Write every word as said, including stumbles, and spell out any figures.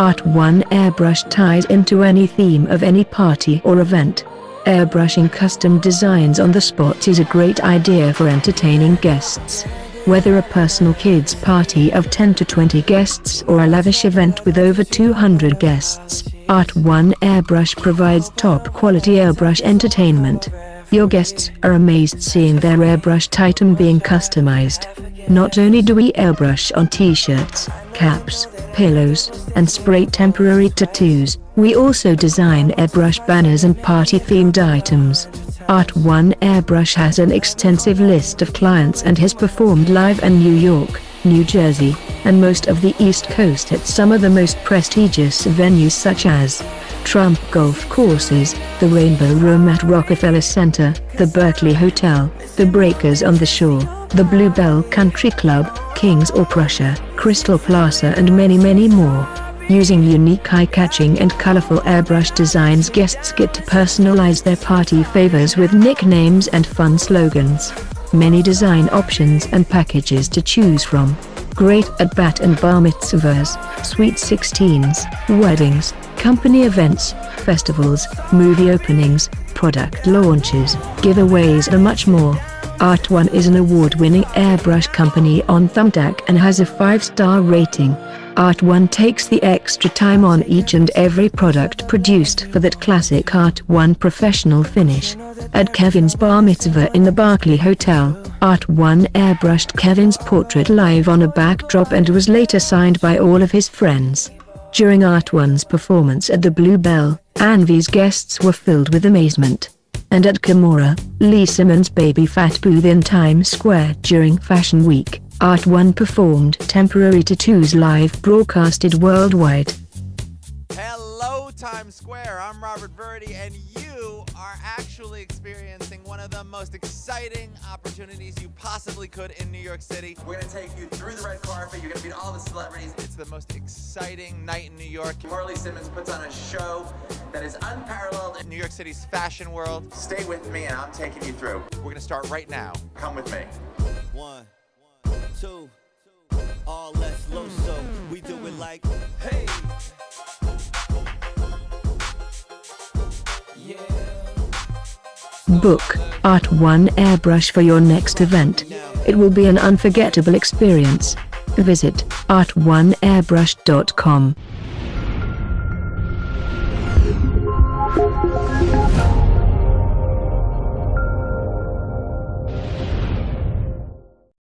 Art one Airbrush ties into any theme of any party or event. Airbrushing custom designs on the spot is a great idea for entertaining guests. Whether a personal kids party of ten to twenty guests or a lavish event with over two hundred guests, Art one Airbrush provides top quality airbrush entertainment. Your guests are amazed seeing their airbrushed item being customized. Not only do we airbrush on t-shirts, caps, pillows, and spray temporary tattoos, we also design airbrush banners and party-themed items. Art one Airbrush has an extensive list of clients and has performed live in New York, New Jersey, and most of the East Coast at some of the most prestigious venues such as Trump Golf Courses, the Rainbow Room at Rockefeller Center, the Berkeley Hotel, the Breakers on the Shore, the Blue Bell Country Club, Kings or Prussia, Crystal Plaza, and many many more. Using unique eye-catching and colorful airbrush designs, guests get to personalize their party favors with nicknames and fun slogans. Many design options and packages to choose from. Great at bat and bar mitzvahs, sweet sixteens, weddings, company events, festivals, movie openings, product launches, giveaways and much more. Art one is an award-winning airbrush company on Thumbtack and has a five-star rating. Art one takes the extra time on each and every product produced for that classic Art one professional finish. At Kevin's Bar Mitzvah in the Barclay Hotel, Art one airbrushed Kevin's portrait live on a backdrop and was later signed by all of his friends. During Art one's performance at the Blue Bell, Anvy's guests were filled with amazement. And at Kimora Lee Simmons' Baby Fat booth in Times Square during Fashion Week, Art one performed temporary tattoos live broadcasted worldwide. Hello Times Square, I'm Robert Verdi and you are actually experiencing one of the most exciting opportunities you possibly could in New York City. We're going to take you through the red carpet, you're going to meet all the celebrities. It's the most exciting night in New York. Marlee Simmons puts on a show that is unparalleled in New York City's fashion world. Stay with me and I'm taking you through. We're going to start right now. Come with me. One. Two, all less low, so we do it like, hey, yeah. Book Art one Airbrush for your next event. It will be an unforgettable experience. Visit art one airbrush dot com.